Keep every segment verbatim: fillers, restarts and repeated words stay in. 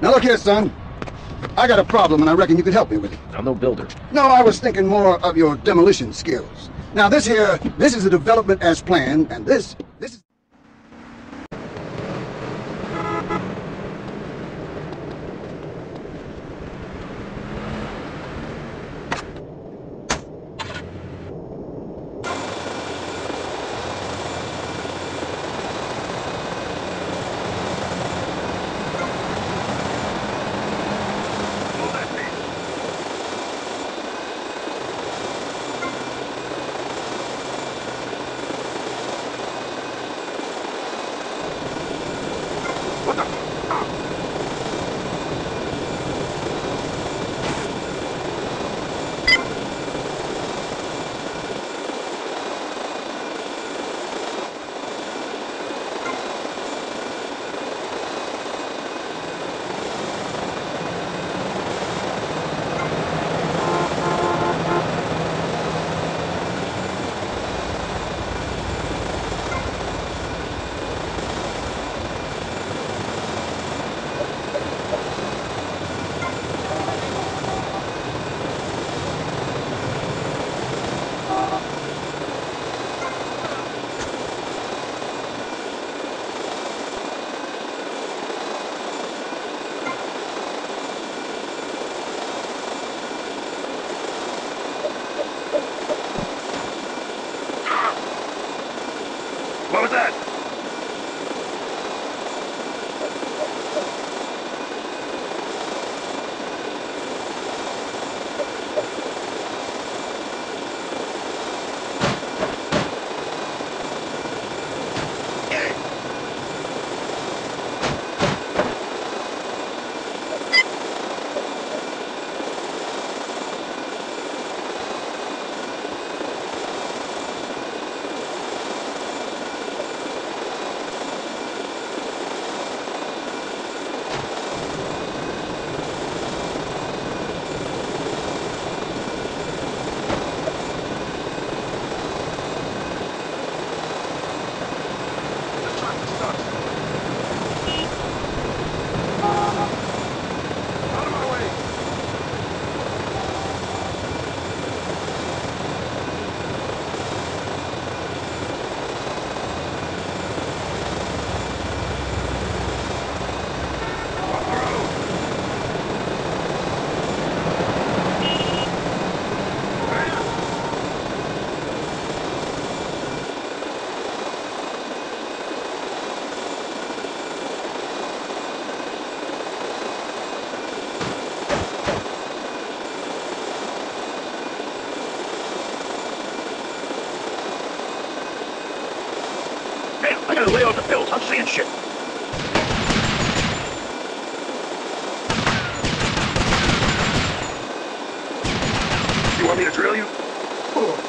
Now look here, son. I got a problem, and I reckon you could help me with it. I'm no builder. No, I was thinking more of your demolition skills. Now this here, this is a development as planned, and this, this is... I gotta lay out the build. I'm seeing shit. You want me to drill you? Oh.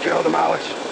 failed to demolish.